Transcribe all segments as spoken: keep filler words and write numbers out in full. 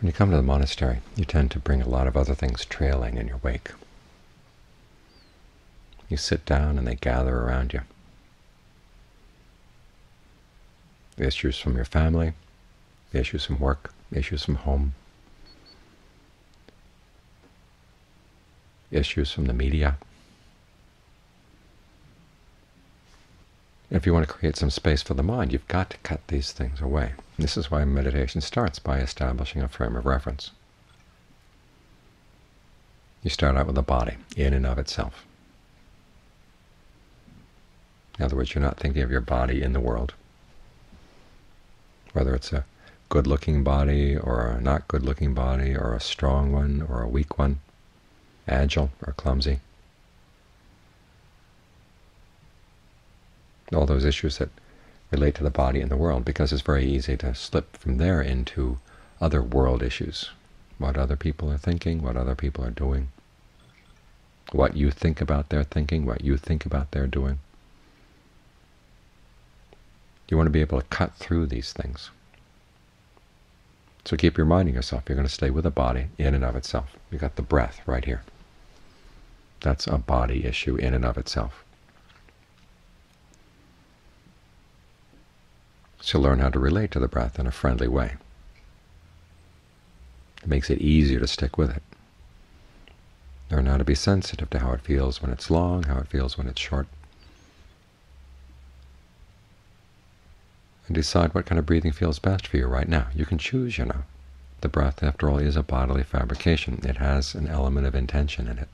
When you come to the monastery, you tend to bring a lot of other things trailing in your wake. You sit down and they gather around you. The issues from your family, the issues from work, the issues from home, issues from the media. If you want to create some space for the mind, you've got to cut these things away. And this is why meditation starts by establishing a frame of reference. You start out with the body, in and of itself. In other words, you're not thinking of your body in the world, whether it's a good-looking body or a not good-looking body or a strong one or a weak one, agile or clumsy. All those issues that relate to the body and the world, because it's very easy to slip from there into other world issues, what other people are thinking, what other people are doing, what you think about their thinking, what you think about their doing. You want to be able to cut through these things. So keep reminding yourself you're going to stay with the body in and of itself. You've got the breath right here. That's a body issue in and of itself. So learn how to relate to the breath in a friendly way. It makes it easier to stick with it. Learn how to be sensitive to how it feels when it's long, how it feels when it's short. And decide what kind of breathing feels best for you right now. You can choose, you know. The breath, after all, is a bodily fabrication. It has an element of intention in it.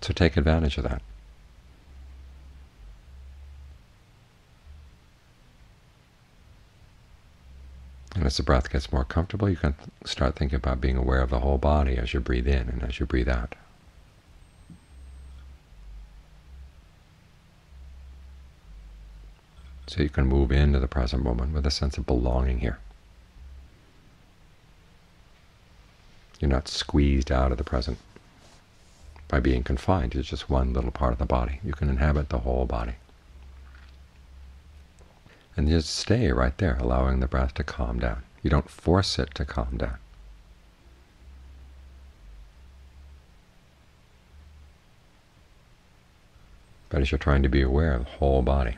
So take advantage of that. And as the breath gets more comfortable, you can start thinking about being aware of the whole body as you breathe in and as you breathe out. So you can move into the present moment with a sense of belonging here. You're not squeezed out of the present by being confined to just one little part of the body. You can inhabit the whole body. And just stay right there, allowing the breath to calm down. You don't force it to calm down. But as you're trying to be aware of the whole body,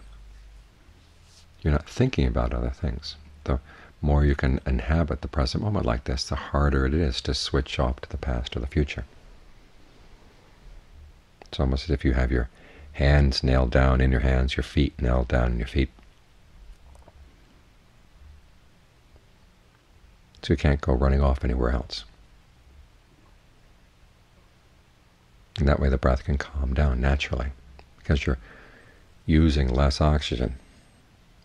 you're not thinking about other things. The more you can inhabit the present moment like this, the harder it is to switch off to the past or the future. It's almost as if you have your hands nailed down in your hands, your feet nailed down in your feet. So you can't go running off anywhere else. And that way the breath can calm down naturally, because you're using less oxygen,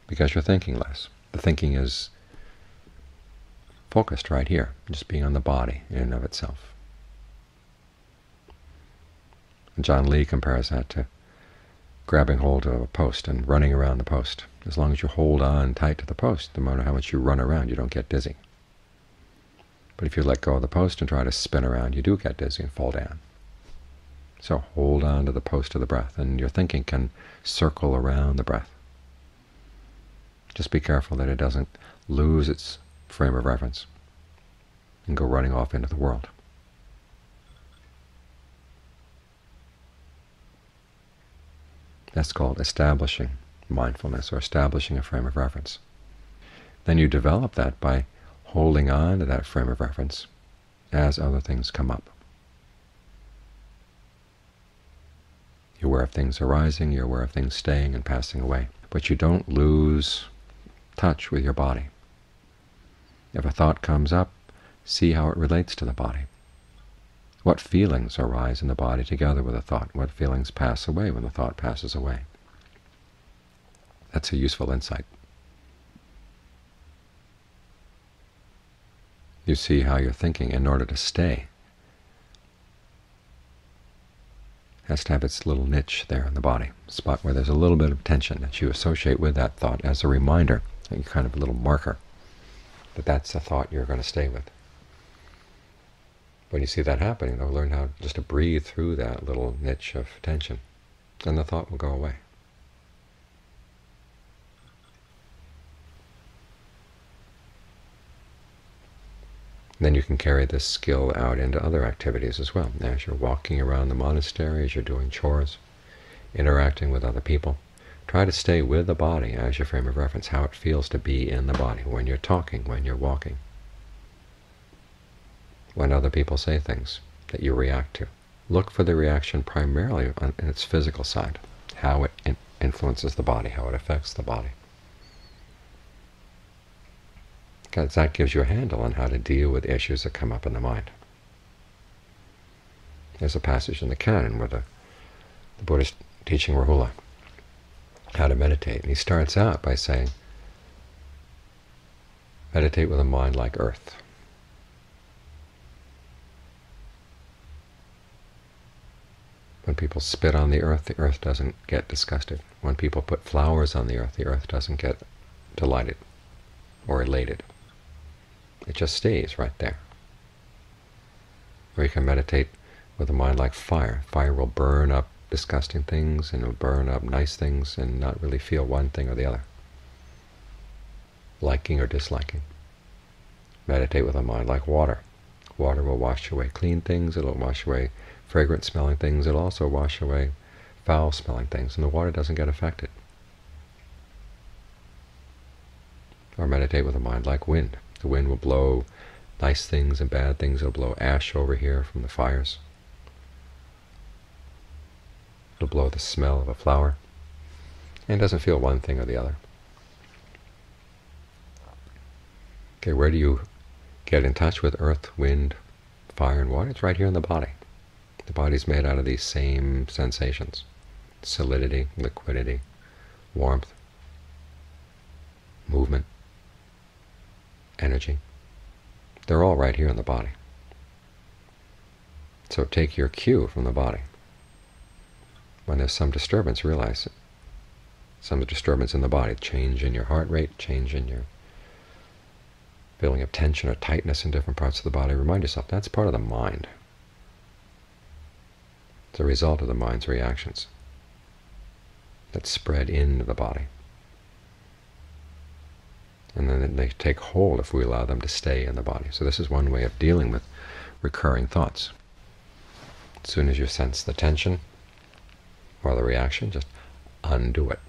because you're thinking less. The thinking is focused right here, just being on the body in and of itself. And John Lee compares that to grabbing hold of a post and running around the post. As long as you hold on tight to the post, no matter how much you run around, you don't get dizzy. But if you let go of the post and try to spin around, you do get dizzy and fall down. So hold on to the post of the breath, and your thinking can circle around the breath. Just be careful that it doesn't lose its frame of reference and go running off into the world. That's called establishing mindfulness, or establishing a frame of reference. Then you develop that by holding on to that frame of reference as other things come up. You're aware of things arising, you're aware of things staying and passing away, but you don't lose touch with your body. If a thought comes up, see how it relates to the body. What feelings arise in the body together with a thought? What feelings pass away when the thought passes away? That's a useful insight. You see how your thinking, in order to stay, has to have its little niche there in the body, a spot where there's a little bit of tension that you associate with that thought as a reminder, and kind of a little marker that that's the thought you're going to stay with. When you see that happening, though, learn how just to breathe through that little niche of tension, and the thought will go away. And then you can carry this skill out into other activities as well. As you're walking around the monastery, as you're doing chores, interacting with other people, try to stay with the body as your frame of reference, how it feels to be in the body when you're talking, when you're walking, when other people say things that you react to. Look for the reaction primarily on its physical side, how it in influences the body, how it affects the body. Because that gives you a handle on how to deal with issues that come up in the mind. There's a passage in the Canon where the, the Buddha is teaching Rahula how to meditate, and he starts out by saying, meditate with a mind like earth. When people spit on the earth, the earth doesn't get disgusted. When people put flowers on the earth, the earth doesn't get delighted or elated. It just stays right there. Or you can meditate with a mind like fire. Fire will burn up disgusting things, and it will burn up nice things, and not really feel one thing or the other, liking or disliking. Meditate with a mind like water. Water will wash away clean things, it will wash away fragrant-smelling things, it will also wash away foul-smelling things, and the water doesn't get affected. Or meditate with a mind like wind. The wind will blow nice things and bad things. It will blow ash over here from the fires. It will blow the smell of a flower, and doesn't feel one thing or the other. Okay, where do you get in touch with earth, wind, fire, and water? It's right here in the body. The body is made out of these same sensations: solidity, liquidity, warmth, movement, energy. They're all right here in the body. So take your cue from the body. When there's some disturbance, realize it. Some disturbance in the body, change in your heart rate, change in your feeling of tension or tightness in different parts of the body. Remind yourself that's part of the mind. It's a result of the mind's reactions that spread into the body. And then they take hold if we allow them to stay in the body. So this is one way of dealing with recurring thoughts. As soon as you sense the tension or the reaction, just undo it.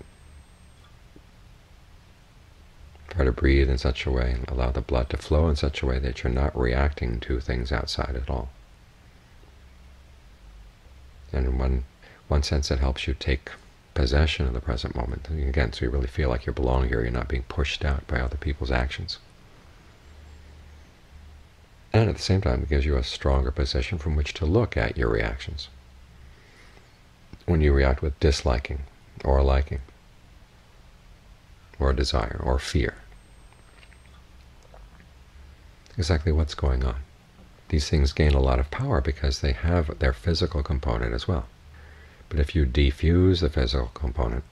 Try to breathe in such a way and allow the blood to flow in such a way that you're not reacting to things outside at all. And in one, one sense, it helps you take possession of the present moment. And again, so you really feel like you belong here, you're not being pushed out by other people's actions. And at the same time, it gives you a stronger position from which to look at your reactions. When you react with disliking, or liking, or desire, or fear, exactly what's going on. These things gain a lot of power because they have their physical component as well. But if you defuse the physical component,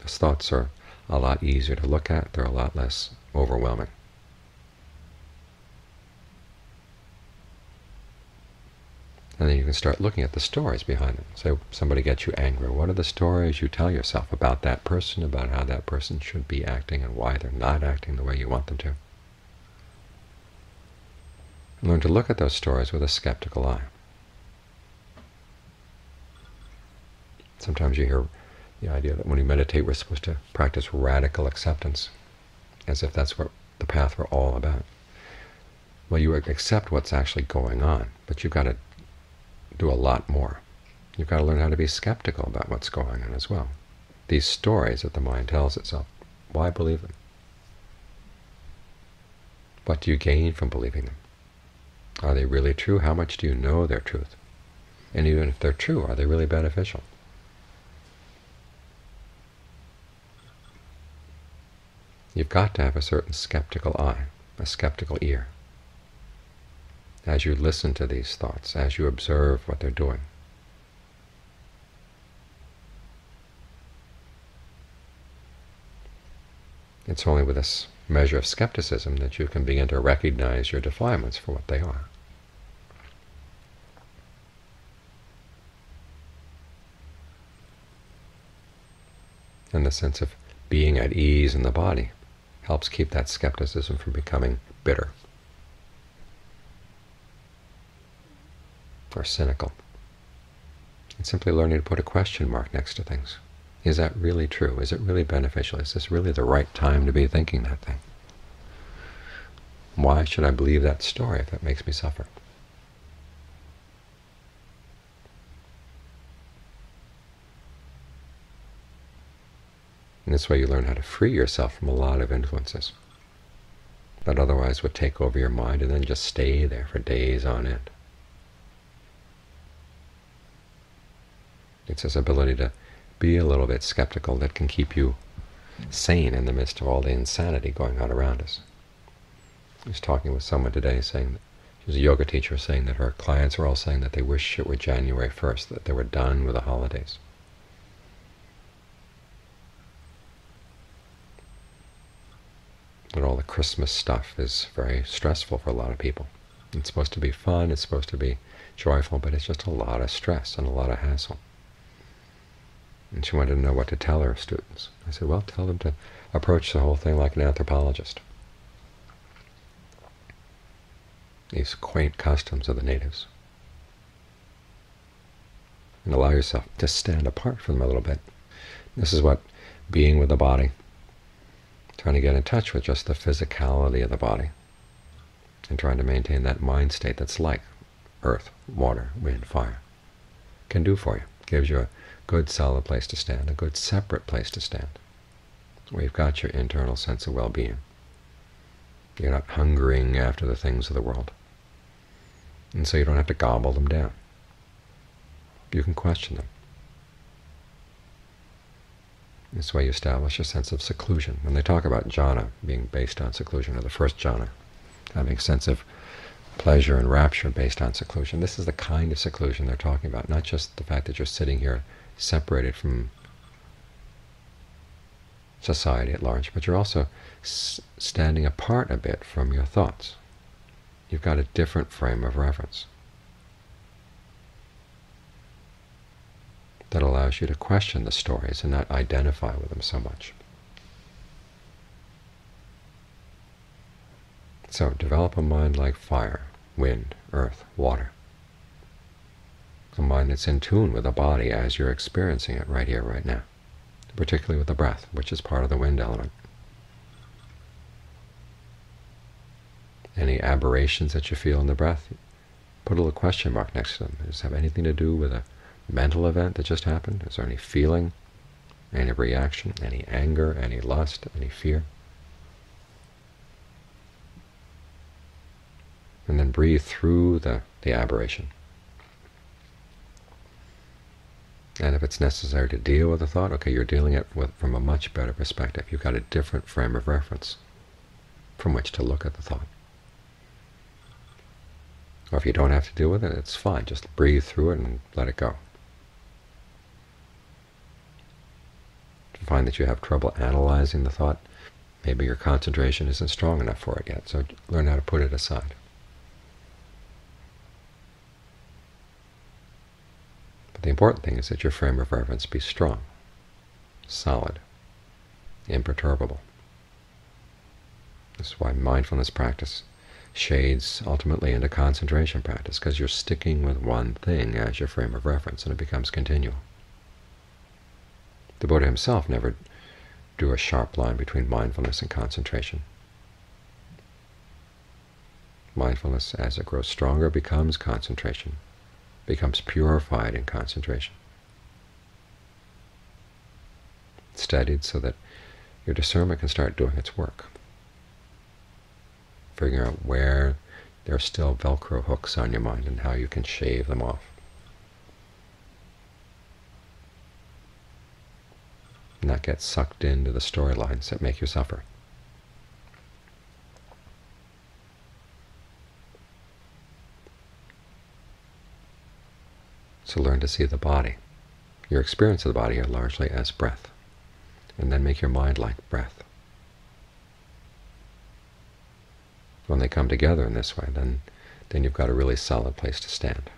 those thoughts are a lot easier to look at, they're a lot less overwhelming. And then you can start looking at the stories behind it. Say somebody gets you angry. What are the stories you tell yourself about that person, about how that person should be acting and why they're not acting the way you want them to? And learn to look at those stories with a skeptical eye. Sometimes you hear the idea that when we meditate we're supposed to practice radical acceptance, as if that's what the path we're all about. Well, you accept what's actually going on, but you've got to do a lot more. You've got to learn how to be skeptical about what's going on as well. These stories that the mind tells itself, why believe them? What do you gain from believing them? Are they really true? How much do you know their truth? And even if they're true, are they really beneficial? You've got to have a certain skeptical eye, a skeptical ear, as you listen to these thoughts, as you observe what they're doing. It's only with this measure of skepticism that you can begin to recognize your defilements for what they are. And the sense of being at ease in the body helps keep that skepticism from becoming bitter. or cynical, and simply learning to put a question mark next to things. Is that really true? Is it really beneficial? Is this really the right time to be thinking that thing? Why should I believe that story if it makes me suffer? And this way you learn how to free yourself from a lot of influences that otherwise would take over your mind and then just stay there for days on end. It's this ability to be a little bit skeptical that can keep you sane in the midst of all the insanity going on around us. I was talking with someone today saying, she was a yoga teacher, saying that her clients are all saying that they wish it were January first, that they were done with the holidays. That all the Christmas stuff is very stressful for a lot of people. It's supposed to be fun, it's supposed to be joyful, but it's just a lot of stress and a lot of hassle. And she wanted to know what to tell her students. I said, well, tell them to approach the whole thing like an anthropologist. These quaint customs of the natives. And allow yourself to stand apart from them a little bit. This is what being with the body, trying to get in touch with just the physicality of the body and trying to maintain that mind state that's like earth, water, wind, fire can do for you. It gives you a good solid place to stand, a good separate place to stand, where you've got your internal sense of well-being. You're not hungering after the things of the world, and so you don't have to gobble them down. You can question them. This way you establish a sense of seclusion. When they talk about jhana being based on seclusion, or the first jhana, having a sense of pleasure and rapture based on seclusion, this is the kind of seclusion they're talking about, not just the fact that you're sitting here separated from society at large, but you're also standing apart a bit from your thoughts. You've got a different frame of reference that allows you to question the stories and not identify with them so much. So develop a mind like fire, wind, earth, water. A mind that's in tune with the body as you're experiencing it right here, right now, particularly with the breath, which is part of the wind element. Any aberrations that you feel in the breath, put a little question mark next to them. Does it have anything to do with a mental event that just happened? Is there any feeling, any reaction, any anger, any lust, any fear? And then breathe through the, the aberration. And if it's necessary to deal with a thought, okay, you're dealing it with, from a much better perspective. You've got a different frame of reference from which to look at the thought. Or if you don't have to deal with it, it's fine. Just breathe through it and let it go. If you find that you have trouble analyzing the thought, maybe your concentration isn't strong enough for it yet, so learn how to put it aside. But the important thing is that your frame of reference be strong, solid, imperturbable. This is why mindfulness practice shades ultimately into concentration practice, because you're sticking with one thing as your frame of reference, and it becomes continual. The Buddha himself never drew a sharp line between mindfulness and concentration. Mindfulness, as it grows stronger, becomes concentration, becomes purified in concentration, steadied so that your discernment can start doing its work, figuring out where there are still Velcro hooks on your mind and how you can shave them off. Not get sucked into the storylines that make you suffer. So learn to see the body, your experience of the body, largely as breath, and then make your mind like breath. When they come together in this way, then, then you've got a really solid place to stand.